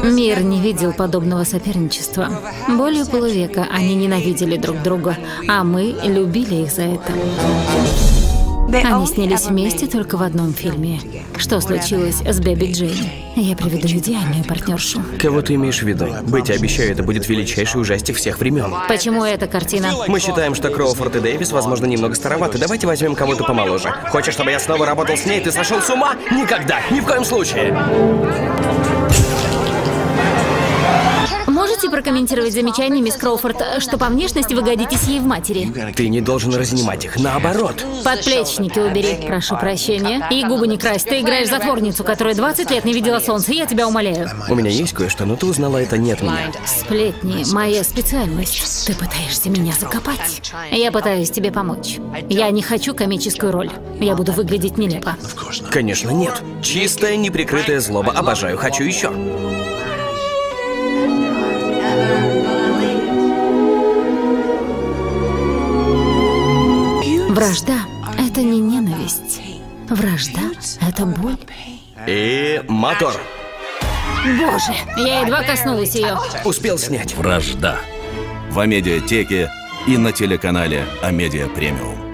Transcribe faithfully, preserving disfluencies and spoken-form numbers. Мир не видел подобного соперничества. Более полувека они ненавидели друг друга, а мы любили их за это. Они снялись вместе только в одном фильме. Что случилось с Бэби Джейн? Я приведу идеальную партнершу. Кого ты имеешь в виду? Бетти, обещаю, это будет величайший ужастик всех времен. Почему эта картина? Мы считаем, что Кроуфорд и Дэвис, возможно, немного староваты. Давайте возьмем кого-то помоложе. Хочешь, чтобы я снова работал с ней? Ты сошел с ума? Никогда! Ни в коем случае! Можете прокомментировать замечание, мисс Кроуфорд, что по внешности вы годитесь ей в матери? Ты не должен разнимать их, наоборот. Подплечники убери. Прошу прощения. И губы не крась. Ты играешь затворницу, которая двадцать лет не видела солнца. Я тебя умоляю. У меня есть кое-что, но ты узнала это не от меня. Сплетни – моя специальность. Ты пытаешься меня закопать. Я пытаюсь тебе помочь. Я не хочу комическую роль. Я буду выглядеть нелепо. Конечно, нет. Чистая, неприкрытая злоба. Обожаю. Хочу еще. Вражда – это не ненависть. Вражда – это боль. И мотор. Боже, я едва коснулась ее. Успел снять. Вражда. В Амедиатеке и на телеканале Амедиа Премиум.